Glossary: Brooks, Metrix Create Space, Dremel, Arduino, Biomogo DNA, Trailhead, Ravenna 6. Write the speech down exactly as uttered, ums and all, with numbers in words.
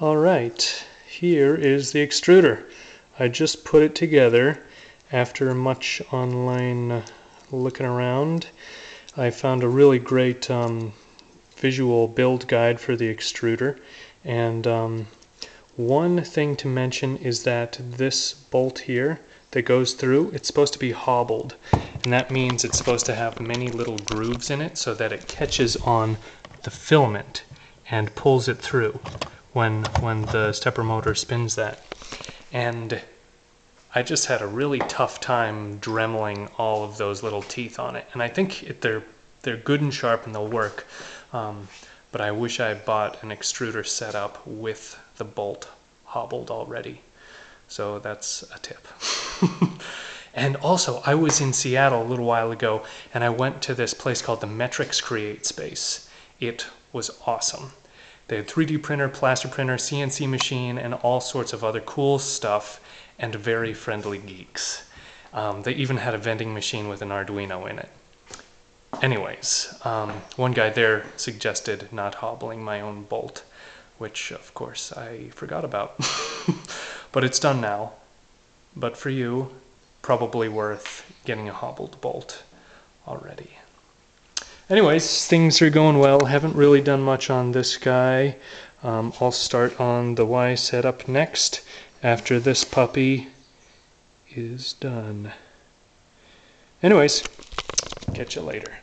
All right, here is the extruder. I just put it together after much online looking around. I found a really great um, visual build guide for the extruder, and um, one thing to mention is that this bolt here that goes through, it's supposed to be hobbled, and that means it's supposed to have many little grooves in it so that it catches on the filament and pulls it through when when the stepper motor spins that. And I just had a really tough time dremeling all of those little teeth on it, and I think it, they're they're good and sharp and they'll work, um, but I wish I bought an extruder setup with the bolt hobbled already. So that's a tip. And also, I was in Seattle a little while ago, and I went to this place called the Metrix Create Space. It was awesome. They had three D printer, plaster printer, C N C machine, and all sorts of other cool stuff, and very friendly geeks. Um, they even had a vending machine with an Arduino in it. Anyways, um, one guy there suggested not hobbling my own bolt, which of course I forgot about. But it's done now. But for you, probably worth getting a hobbled bolt already. Anyways, things are going well. Haven't really done much on this guy. Um, I'll start on the Y setup next, after this puppy is done. Anyways, catch you later.